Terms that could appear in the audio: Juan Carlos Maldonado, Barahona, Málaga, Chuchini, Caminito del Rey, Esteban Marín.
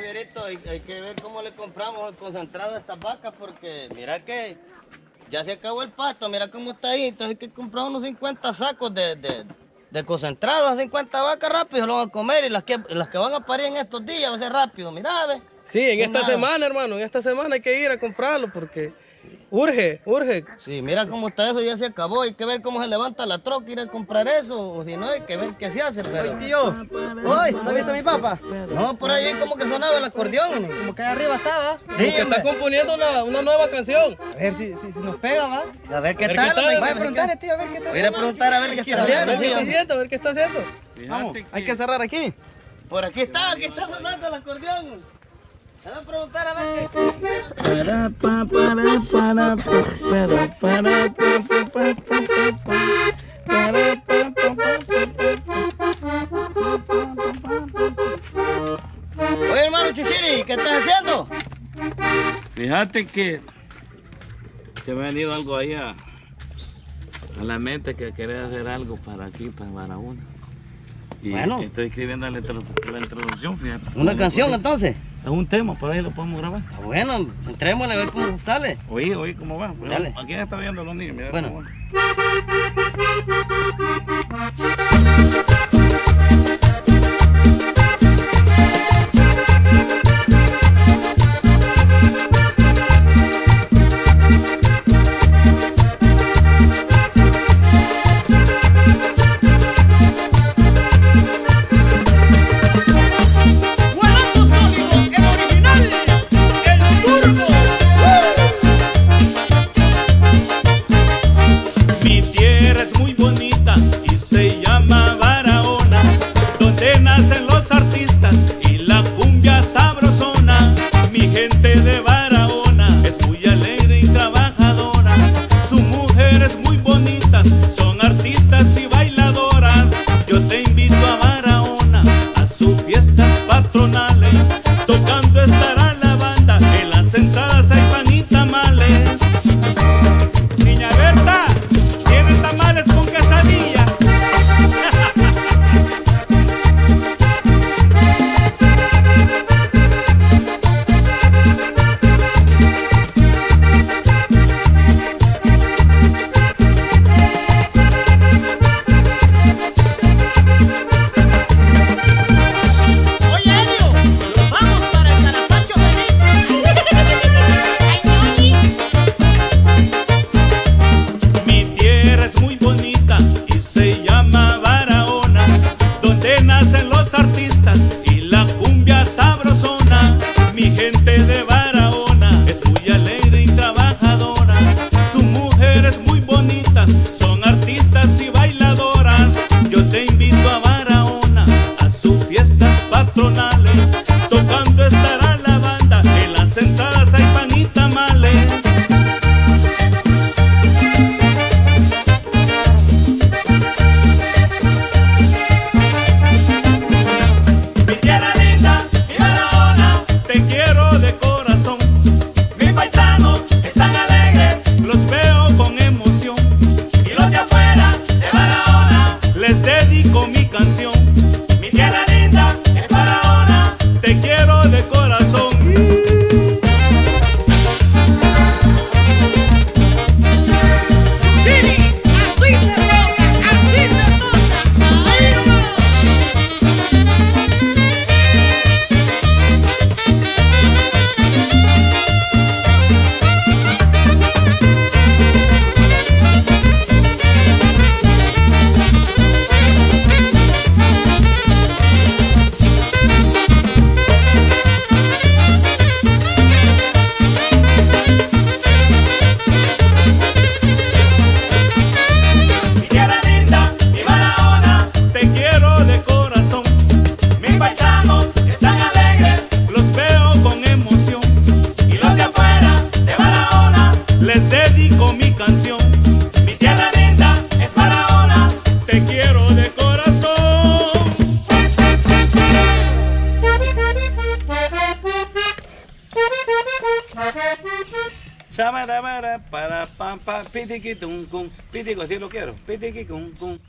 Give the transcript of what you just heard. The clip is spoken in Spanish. Javier, esto hay que ver cómo le compramos el concentrado a estas vacas, porque mira que ya se acabó el pasto, mira cómo está ahí. Entonces hay que comprar unos 50 sacos de concentrado a 50 vacas rápido, lo van a comer, y las que van a parir en estos días va a ser rápido, mira, ve. Sí, en esta semana, hermano, en esta semana hay que ir a comprarlo porque urge, urge. Sí, mira cómo está eso, ya se acabó, hay que ver cómo se levanta la troca, ir a comprar eso, o si no, hay que ver qué se hace, pero... ¡Ay, tío! ¡Ay! ¿No has visto a mi papá? No, por ahí como que sonaba el acordeón, como que arriba estaba. Sí, como que está componiendo una nueva canción. A ver si nos pega, va. A ver qué tal, voy a preguntar, tío, a ver qué tal. Voy a preguntar a ver qué está haciendo. A ver qué está haciendo. Vamos, hay que cerrar aquí. Por aquí está sonando el acordeón. Le voy a preguntar a ver qué. Oye, hermano Chuchini, ¿qué estás haciendo? Fíjate que se me ha venido algo ahí a la mente, que quería hacer algo para aquí, para Barahona. Y bueno, estoy escribiendo la introducción, fíjate. ¿Una canción entonces? Es un tema, por ahí lo podemos grabar. Bueno, entrémosle a ver cómo sale. Oí cómo va. Pues, dale. Aquí está viendo los niños, mira. Bueno. Cómo va. Pitiqui, tum, cum, pitico, así lo quiero. Pitiqui, cum, cum.